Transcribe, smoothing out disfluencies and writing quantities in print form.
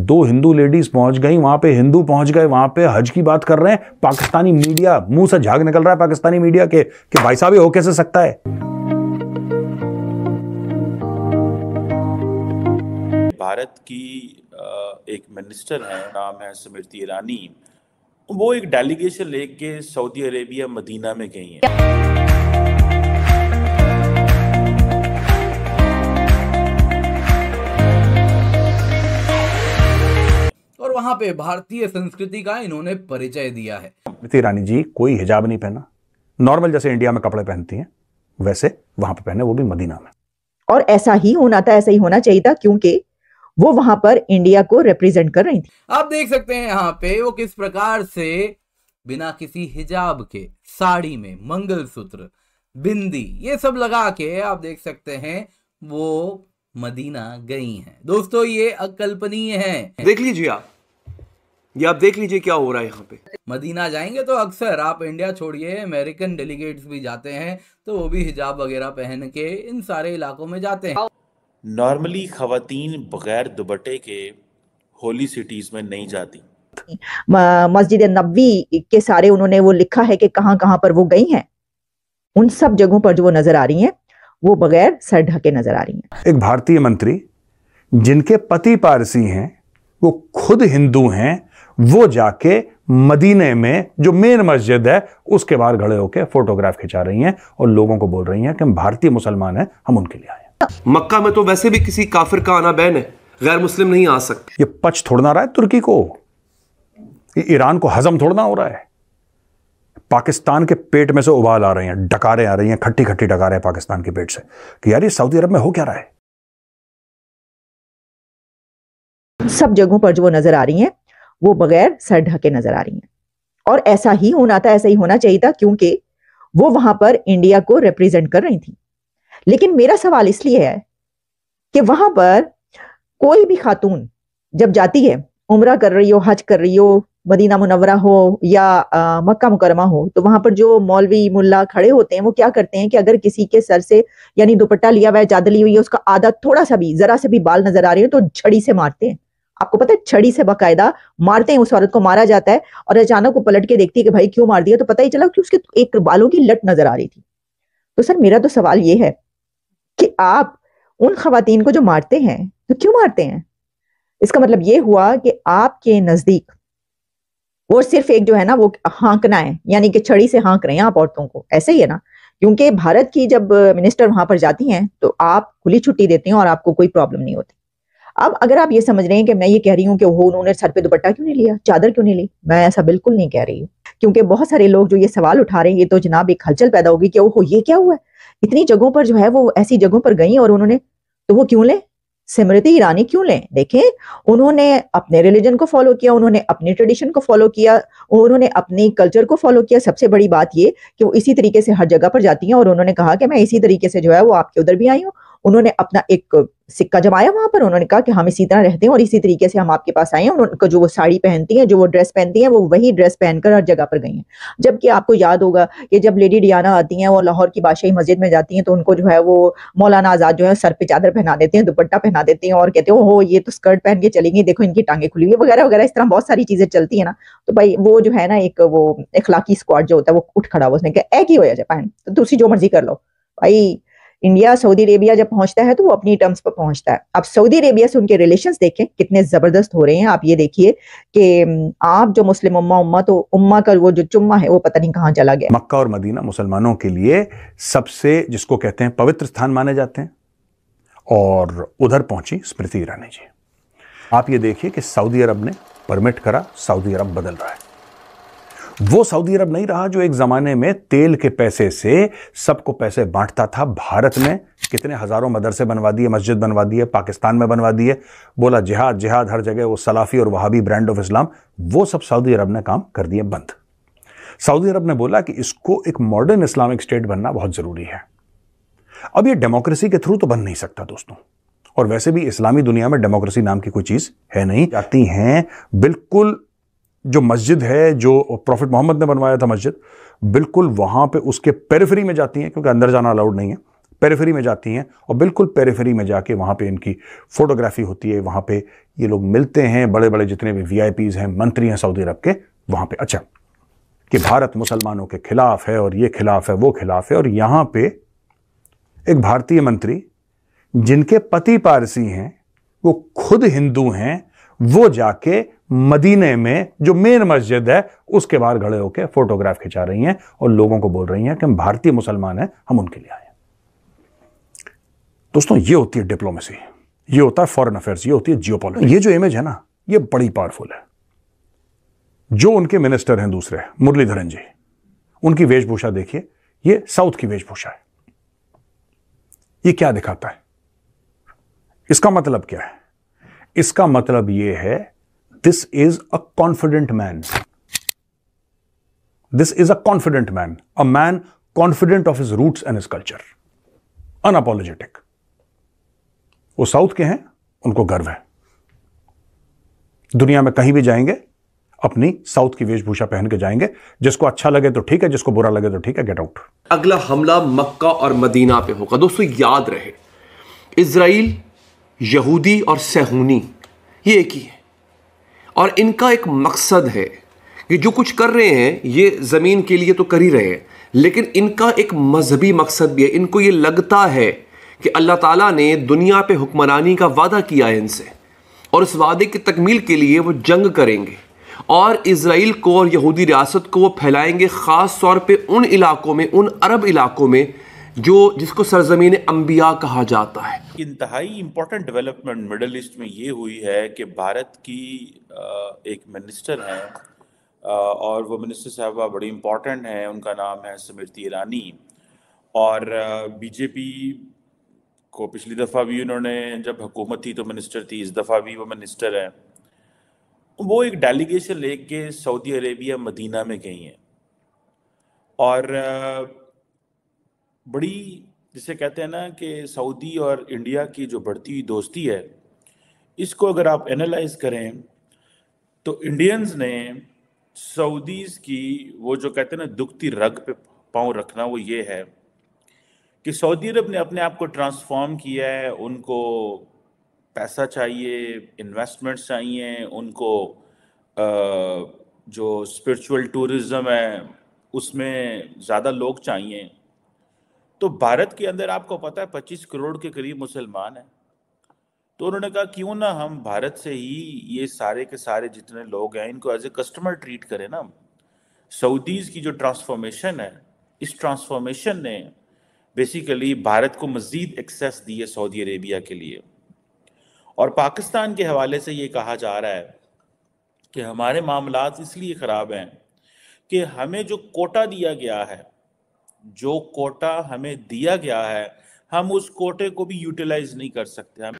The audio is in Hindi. दो हिंदू लेडीज पहुंच गई वहां पे, हिंदू पहुंच गए वहां पे, हज की बात कर रहे हैं। पाकिस्तानी मीडिया मुंह से झाग निकल रहा है पाकिस्तानी मीडिया के कि भाई साहब ये हो कैसे सकता है। भारत की एक मिनिस्टर है, नाम है स्मृति ईरानी, वो एक डेलीगेशन लेके सऊदी अरेबिया मदीना में गई है। वहां पे भारतीय संस्कृति का इन्होंने परिचय दिया है। स्मृति ईरानी जी कोई हिजाब नहीं पहना, नॉर्मल जैसे इंडिया में कपड़े पहनती हैं वैसे वहां पे पहने, वो भी मदीना में। और ऐसा ही होना था, ऐसा ही होना चाहिए था, क्योंकि वो वहां पर इंडिया को रिप्रेजेंट कर रही थी। आप देख सकते हैं यहाँ पे वो किस प्रकार से बिना किसी हिजाब के साड़ी में मंगलसूत्र, बिंदी, ये सब लगा के आप देख सकते हैं वो मदीना गई है। दोस्तों ये अकल्पनीय है। देख लीजिए आप, ये आप देख लीजिए क्या हो रहा है यहाँ पे। मदीना जाएंगे तो अक्सर आप इंडिया छोड़िए अमेरिकन डेलीगेट्स भी जाते हैं तो वो भी हिजाब वगैरह पहन के इन सारे इलाकों में जाते हैं। नॉर्मली खवातीन बगैर दुपट्टे के होली सिटीज में नहीं जाती। मस्जिद नबवी के सारे उन्होंने वो लिखा है कि कहाँ कहाँ पर वो गई हैं, उन सब जगहों पर जो वो नजर आ रही हैं वो बगैर सर ढके नजर आ रही हैं। एक भारतीय मंत्री जिनके पति पारसी हैं, वो खुद हिंदू हैं, वो जाके मदीने में जो मेन मस्जिद है उसके बाहर खड़े होकर फोटोग्राफ खिंचा रही हैं और लोगों को बोल रही हैं कि हम भारतीय मुसलमान हैं, हम उनके लिए आए हैं। मक्का में तो वैसे भी किसी काफिर का आना बैन है, गैर मुस्लिम नहीं आ सकते। ये पच थोड़ना रहा है तुर्की को, ईरान को हजम थोड़ना हो रहा है। पाकिस्तान के पेट में से उबाल आ रहे हैं, डकारें आ रही हैं, खट्टी खट्टी डकारें हैं पाकिस्तान के पेट से कि यार ये सऊदी अरब में हो क्या रहा है। सब जगहों पर जो वो नजर आ रही हैं वो बगैर सर ढके नजर आ रही हैं। और ऐसा ही होना था, ऐसा ही होना चाहिए था, क्योंकि वो वहां पर इंडिया को रिप्रेजेंट कर रही थी। लेकिन मेरा सवाल इसलिए है कि वहां पर कोई भी खातून जब जाती है, उम्रा कर रही हो, हज कर रही हो, मदीना मुनव्वरा हो या मक्का मुकरमा हो, तो वहां पर जो मौलवी मुल्ला खड़े होते हैं वो क्या करते हैं कि अगर किसी के सर से यानी दुपट्टा लिया हुआ है, चादर ली हुई है, उसका आधा थोड़ा सा भी जरा से भी बाल नजर आ रहे हो तो छड़ी से मारते हैं। आपको पता है छड़ी से बाकायदा मारते हैं, उस औरत को मारा जाता है और अचानक वो पलट के देखती है कि भाई क्यों मार दिया, तो पता ही चला कि उसके एक बालों की लट नजर आ रही थी। तो सर मेरा तो सवाल ये है कि आप उन खवातीन को जो मारते हैं तो क्यों मारते हैं। इसका मतलब ये हुआ कि आपके नजदीक वो सिर्फ एक जो है ना वो हाँकना है, यानी कि छड़ी से हाँक रहे हैं आप औरतों को, ऐसे ही है ना। क्योंकि भारत की जब मिनिस्टर वहां पर जाती हैं तो आप खुली छुट्टी देते हैं और आपको कोई प्रॉब्लम नहीं होती। अब अगर आप ये समझ रहे हैं कि मैं ये कह रही हूँ कि वो उन्होंने सर पे दुपट्टा क्यों नहीं लिया, चादर क्यों नहीं ली, मैं ऐसा बिल्कुल नहीं कह रही हूँ। क्योंकि बहुत सारे लोग जो ये सवाल उठा रहे हैं, ये तो जनाब एक हलचल पैदा होगी कि ओहो ये क्या हुआ है, इतनी जगहों पर जो है वो ऐसी जगहों पर गई और उन्होंने तो वो क्यों लें, स्मृति ईरानी क्यों लें। देखें उन्होंने अपने रिलीजन को फॉलो किया, उन्होंने अपने ट्रेडिशन को फॉलो किया, उन्होंने अपने कल्चर को फॉलो किया। सबसे बड़ी बात ये कि वो इसी तरीके से हर जगह पर जाती हैं और उन्होंने कहा कि मैं इसी तरीके से जो है वो आपके उधर भी आई हूँ। उन्होंने अपना एक सिक्का जमाया वहां पर, उन्होंने कहा कि हम इसी तरह रहते हैं और इसी तरीके से हम आपके पास आए हैं। उनको जो वो साड़ी पहनती हैं, जो वो ड्रेस पहनती हैं, वो वही ड्रेस पहनकर हर जगह पर गई हैं। जबकि आपको याद होगा कि जब लेडी डियाना आती हैं और लाहौर की बादशाही मस्जिद में जाती हैं तो उनको जो है वो मौलाना आजाद जो है सर पे चादर पहना देते हैं, दुपट्टा पहना देते हैं और कहते हैं ओहो ये तो स्कर्ट पहन के चलेंगी, देखो इनकी टांगे खुली हुई वगैरह वगैरह, इस तरह बहुत सारी चीजें चलती है ना। तो भाई वो जो है ना एक वो इखलाकी स्क्वाड जो होता है वो उठ खड़ा हुआ, उसने कहा ए की हो जापान तो दूसरी जो मर्जी कर लो। भाई इंडिया सऊदी अरेबिया जब पहुंचता है तो वो अपनी टर्म्स पर पहुंचता है। आप सऊदी अरेबिया से उनके रिलेशंस देखें कितने जबरदस्त हो रहे हैं। आप ये देखिए कि आप जो मुस्लिम उम्मा तो उम्मा का वो जो चुम्मा है वो पता नहीं कहाँ चला गया। मक्का और मदीना मुसलमानों के लिए सबसे जिसको कहते हैं पवित्र स्थान माने जाते हैं और उधर पहुंची स्मृति ईरानी जी। आप ये देखिए कि सऊदी अरब ने परमिट करा, सऊदी अरब बदल रहा है। वो सऊदी अरब नहीं रहा जो एक ज़माने में तेल के पैसे से सबको पैसे बांटता था। भारत में कितने हज़ारों मदरसे बनवा दिए, मस्जिद बनवा दिए, पाकिस्तान में बनवा दिए, बोला जिहाद जिहाद हर जगह, वो सलाफ़ी और वहाबी ब्रांड ऑफ इस्लाम, वो सब सऊदी अरब ने काम कर दिए बंद। सऊदी अरब ने बोला कि इसको एक मॉडर्न इस्लामिक स्टेट बनना बहुत ज़रूरी है। अब ये डेमोक्रेसी के थ्रू तो बन नहीं सकता दोस्तों, और वैसे भी इस्लामी दुनिया में डेमोक्रेसी नाम की कोई चीज़ है नहीं। आती हैं बिल्कुल जो मस्जिद है जो प्रॉफिट मोहम्मद ने बनवाया था मस्जिद, बिल्कुल वहां पे उसके पेरिफेरी में जाती हैं क्योंकि अंदर जाना अलाउड नहीं है, पेरिफेरी में जाती हैं और बिल्कुल पेरिफेरी में जाके वहाँ पे इनकी फ़ोटोग्राफी होती है, वहाँ पे ये लोग मिलते हैं, बड़े बड़े जितने भी वीआईपीज हैं, मंत्री हैं सऊदी अरब के, वहाँ पे। अच्छा, कि भारत मुसलमानों के खिलाफ है और ये खिलाफ है, वो खिलाफ है, और यहाँ पे एक भारतीय मंत्री जिनके पति पारसी हैं, वो खुद हिंदू हैं, वो जाके मदीने में जो मेन मस्जिद है उसके बाहर खड़े होकर फोटोग्राफ खिंचा रही हैं और लोगों को बोल रही हैं कि हम भारतीय मुसलमान हैं, हम उनके लिए आए हैं। दोस्तों, ये होती है डिप्लोमेसी, ये होता है फॉरेन अफेयर्स, ये होती है जियोपॉलिटिक्स। ये जो इमेज है ना, ये बड़ी पावरफुल है। जो उनके मिनिस्टर हैं दूसरे, मुरलीधरन जी, उनकी वेशभूषा देखिए, ये साउथ की वेशभूषा है। ये क्या दिखाता है? इसका मतलब क्या है? इसका मतलब ये है, this is a confident man, this is a confident man, a man confident of his roots and his culture, unapologetic. वो साउथ के हैं, उनको गर्व है, दुनिया में कहीं भी जाएंगे अपनी साउथ की वेशभूषा पहन के जाएंगे, जिसको अच्छा लगे तो ठीक है, जिसको बुरा लगे तो ठीक है, गेट आउट। अगला हमला मक्का और मदीना पे होगा। दोस्तों, याद रहे, इजराइल यहूदी और सहूनी ये एक ही है, और इनका एक मकसद है कि जो कुछ कर रहे हैं ये ज़मीन के लिए तो कर ही रहे हैं, लेकिन इनका एक मजहबी मकसद भी है। इनको ये लगता है कि अल्लाह ताला ने दुनिया पे हुक्मरानी का वादा किया है इनसे, और उस वादे की तकमील के लिए वो जंग करेंगे और इजराइल को और यहूदी रियासत को वो फैलाएंगे, ख़ास तौर पे उन इलाक़ों में, उन अरब इलाक़ों में जो जिसको सरजमीन अंबिया कहा जाता है। इंतहाई इम्पोर्टेंट डेवलपमेंट मिडल ईस्ट में ये हुई है कि भारत की एक मिनिस्टर हैं और वो मिनिस्टर साहबा बड़ी इम्पोर्टेंट हैं, उनका नाम है स्मृति ईरानी, और बीजेपी को पिछली दफ़ा भी उन्होंने जब हुकूमत थी तो मिनिस्टर थी, इस दफ़ा भी वो मिनिस्टर हैं। वो एक डेलीगेशन लेके सऊदी अरेबिया मदीना में गई हैं और बड़ी, जिसे कहते हैं ना कि सऊदी और इंडिया की जो बढ़ती हुई दोस्ती है, इसको अगर आप एनालाइज करें तो इंडियंस ने सऊदीज की वो जो कहते हैं ना दुखती रग पे पाँव रखना, वो ये है कि सऊदी अरब ने अपने आप को ट्रांसफॉर्म किया है। उनको पैसा चाहिए, इन्वेस्टमेंट्स चाहिए, उनको जो स्पिरिचुअल टूरिज़म है उसमें ज़्यादा लोग चाहिए। तो भारत के अंदर आपको पता है 25 करोड़ के करीब मुसलमान हैं, तो उन्होंने कहा क्यों ना हम भारत से ही ये सारे के सारे जितने लोग हैं इनको एज ए कस्टमर ट्रीट करें ना। सऊदीज़ की जो ट्रांसफॉर्मेशन है, इस ट्रांसफॉर्मेशन ने बेसिकली भारत को मज़ीद एक्सेस दी है सऊदी अरेबिया के लिए। और पाकिस्तान के हवाले से ये कहा जा रहा है कि हमारे मामलात इसलिए ख़राब हैं कि हमें जो कोटा दिया गया है, जो कोटा हमें दिया गया है, हम उस कोटे को भी यूटिलाइज़ नहीं कर सकते।